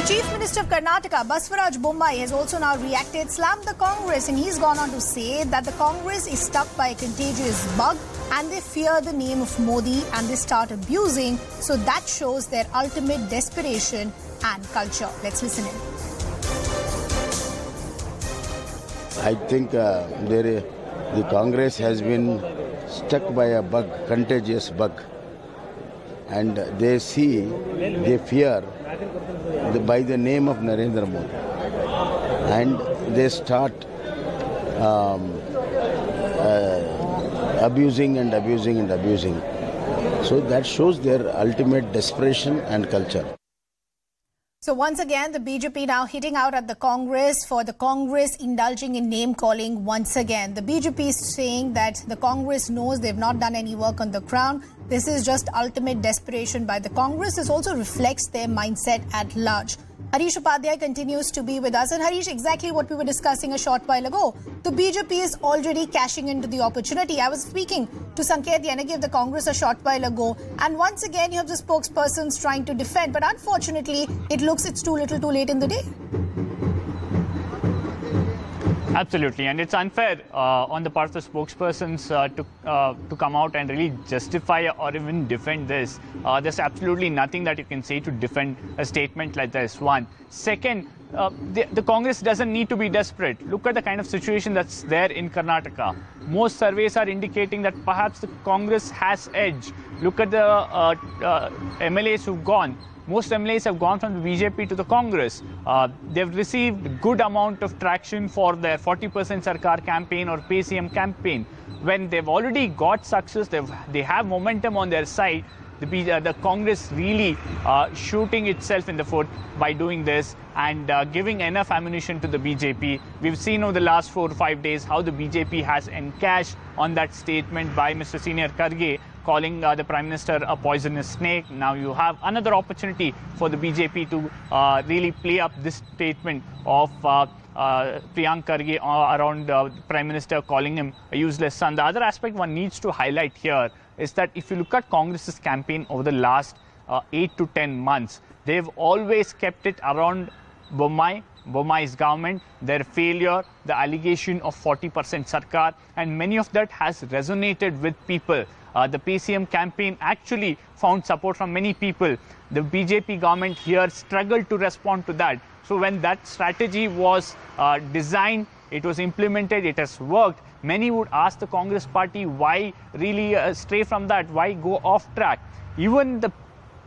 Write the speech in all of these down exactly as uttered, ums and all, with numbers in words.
The Chief Minister of Karnataka, Basavaraj Bommai, has also now reacted, slammed the Congress, and he's gone on to say that the Congress is stuck by a contagious bug and they fear the name of Modi and they start abusing. So that shows their ultimate desperation and culture. Let's listen in. I think uh, there, the Congress has been stuck by a bug, contagious bug. And they see, they fear the, by the name of Narendra Modi. And they start um, uh, abusing and abusing and abusing. So that shows their ultimate desperation and culture. So once again, the B J P now hitting out at the Congress for the Congress indulging in name-calling once again. The B J P is saying that the Congress knows they've not done any work on the ground. This is just ultimate desperation by the Congress. This also reflects their mindset at large. Harish Upadhyay continues to be with us. And Harish, exactly what we were discussing a short while ago. The B J P is already cashing into the opportunity. I was speaking to Sanket Yanagi of the Congress a short while ago. And once again, you have the spokespersons trying to defend. But unfortunately, it looks it's too little too late in the day. Absolutely, and it's unfair uh, on the part of the spokespersons uh, to uh, to come out and really justify or even defend this. Uh, there's absolutely nothing that you can say to defend a statement like this. One. Second, uh, the, the Congress doesn't need to be desperate. Look at the kind of situation that's there in Karnataka. Most surveys are indicating that perhaps the Congress has edge. Look at the uh, uh, M L As who've gone. Most M L As have gone from the B J P to the Congress. Uh, they've received good amount of traction for their forty percent Sarkar campaign or P C M campaign. When they've already got success, they've, they have momentum on their side. The, uh, the Congress really uh, shooting itself in the foot by doing this and uh, giving enough ammunition to the B J P. We've seen over the last four or five days how the B J P has encashed on that statement by Mister Senior Kharge, calling uh, the Prime Minister a poisonous snake. Now you have another opportunity for the B J P to uh, really play up this statement of uh, uh, Priyank Kharge around uh, the Prime Minister, calling him a useless son. The other aspect one needs to highlight here is that if you look at Congress's campaign over the last uh, eight to ten months, they've always kept it around Bommai, Bommai's government, their failure, the allegation of forty percent Sarkar, and many of that has resonated with people. Uh, the P C M campaign actually found support from many people. The B J P government here struggled to respond to that. So when that strategy was uh, designed, it was implemented, it has worked. Many would ask the Congress party, why really uh, stray from that? Why go off track? Even the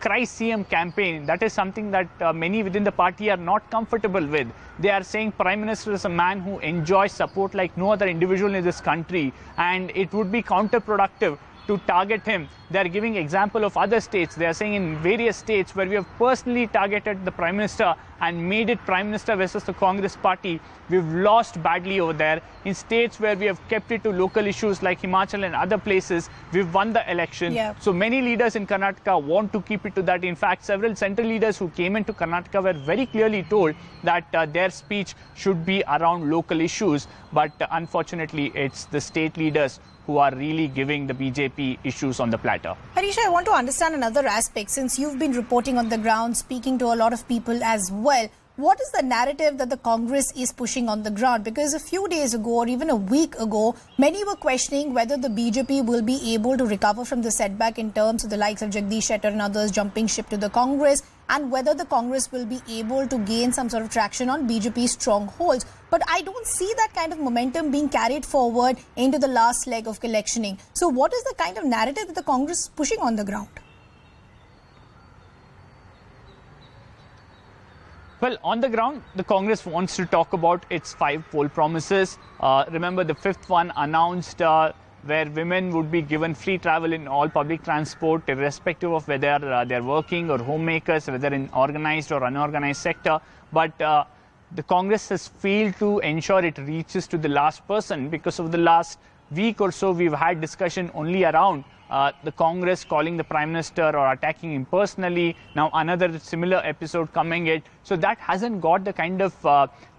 Cry C M campaign, that is something that uh, many within the party are not comfortable with. They are saying Prime Minister is a man who enjoys support like no other individual in this country, and it would be counterproductive to target him. They are giving example of other states. They are saying in various states where we have personally targeted the Prime Minister and made it Prime Minister versus the Congress party, we've lost badly over there. In states where we have kept it to local issues like Himachal and other places, we've won the election. Yeah. So many leaders in Karnataka want to keep it to that. In fact, several central leaders who came into Karnataka were very clearly told that uh, their speech should be around local issues. But uh, unfortunately, it's the state leaders who are really giving the B J P issues on the platter. Harish, I want to understand another aspect. Since you've been reporting on the ground, speaking to a lot of people as well, what is the narrative that the Congress is pushing on the ground? Because a few days ago or even a week ago, many were questioning whether the B J P will be able to recover from the setback in terms of the likes of Jagdish Shettar and others jumping ship to the Congress, and whether the Congress will be able to gain some sort of traction on B J P's strongholds. But I don't see that kind of momentum being carried forward into the last leg of electioning. So what is the kind of narrative that the Congress is pushing on the ground? Well, on the ground, the Congress wants to talk about its five poll promises. Uh, remember, the fifth one announced uh, where women would be given free travel in all public transport, irrespective of whether uh, they're working or homemakers, whether in organized or unorganized sector. But uh, the Congress has failed to ensure it reaches to the last person, because over the last week or so, we've had discussion only around Uh, the Congress calling the Prime Minister or attacking him personally. Now another similar episode coming in. So that hasn't got the kind of uh,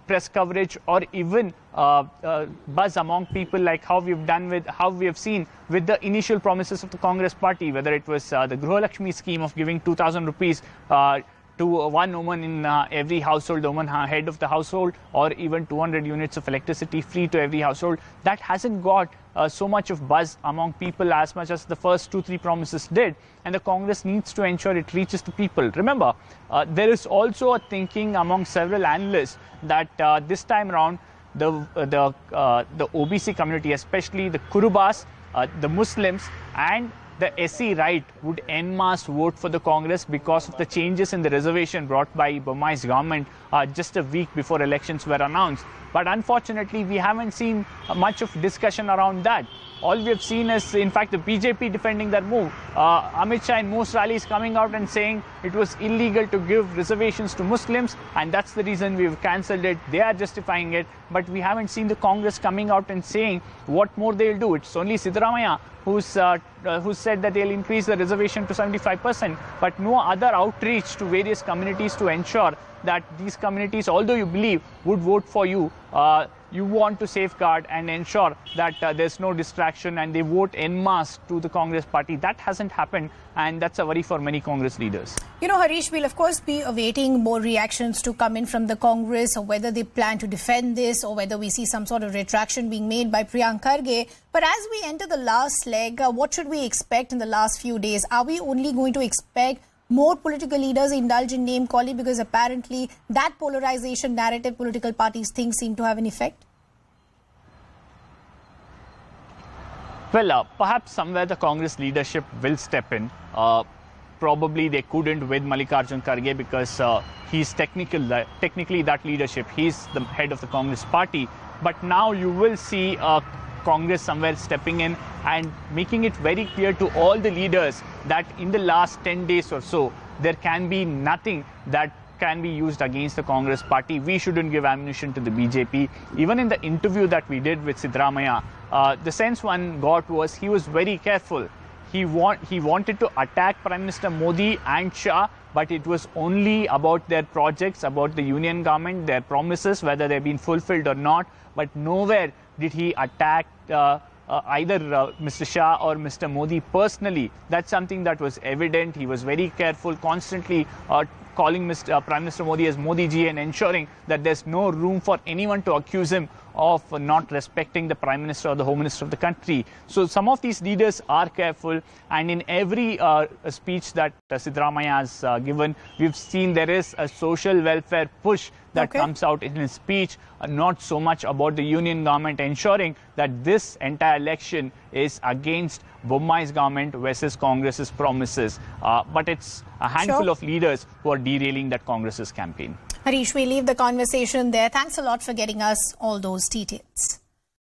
press coverage or even uh, uh, buzz among people like how we've done with, how we have seen with the initial promises of the Congress party, whether it was uh, the Gruha Lakshmi scheme of giving two thousand rupees uh, to one woman in uh, every household, woman head of the household, or even two hundred units of electricity free to every household. That hasn't got uh, so much of buzz among people as much as the first two, three promises did. And the Congress needs to ensure it reaches the people. Remember, uh, there is also a thinking among several analysts that uh, this time around, the, uh, the, uh, the O B C community, especially the Kurubas, uh, the Muslims, and the S C right would en masse vote for the Congress because of the changes in the reservation brought by Bommai's government uh, just a week before elections were announced. But unfortunately, we haven't seen uh, much of discussion around that. All we have seen is, in fact, the B J P defending their move. Uh, Amit Shah in most rallies coming out and saying it was illegal to give reservations to Muslims, and that's the reason we've cancelled it. They are justifying it, but we haven't seen the Congress coming out and saying what more they'll do. It's only Siddaramaiah who's uh, uh, who said that they'll increase the reservation to seventy-five percent, but no other outreach to various communities to ensure that these communities, although you believe would vote for you, uh, you want to safeguard and ensure that uh, there's no distraction and they vote en masse to the Congress party. That hasn't happened, and that's a worry for many Congress leaders. You know, Harish, we'll of course be awaiting more reactions to come in from the Congress, or whether they plan to defend this, or whether we see some sort of retraction being made by Priyank Kharge. But as we enter the last leg, uh, what should we expect in the last few days? Are we only going to expect more political leaders indulge in name calling, because apparently that polarization narrative political parties think seem to have an effect? Well, uh, perhaps somewhere the Congress leadership will step in. Uh, probably they couldn't with Mallikarjun Kharge because uh, he's technical, uh, technically that leadership. He's the head of the Congress party. But now you will see uh, Congress somewhere stepping in and making it very clear to all the leaders that in the last ten days or so, there can be nothing that can be used against the Congress party. We shouldn't give ammunition to the B J P. Even in the interview that we did with Siddaramaiah, uh, the sense one got was he was very careful. He, want, he wanted to attack Prime Minister Modi and Shah, but it was only about their projects, about the union government, their promises, whether they've been fulfilled or not. But nowhere did he attack uh, uh, either uh, Mister Shah or Mister Modi personally. That's something that was evident. He was very careful, constantly uh, calling Mister Uh, Prime Minister Modi as Modi ji and ensuring that there's no room for anyone to accuse him of not respecting the Prime Minister or the Home Minister of the country. So some of these leaders are careful, and in every uh, speech that uh, Siddaramaiah has uh, given, we've seen there is a social welfare push that okay. comes out in his speech, uh, not so much about the union government, ensuring that this entire election is against Bommai's government versus Congress's promises. Uh, but it's a handful sure. of leaders who are derailing that Congress's campaign. Harish, we leave the conversation there. Thanks a lot for getting us all those details.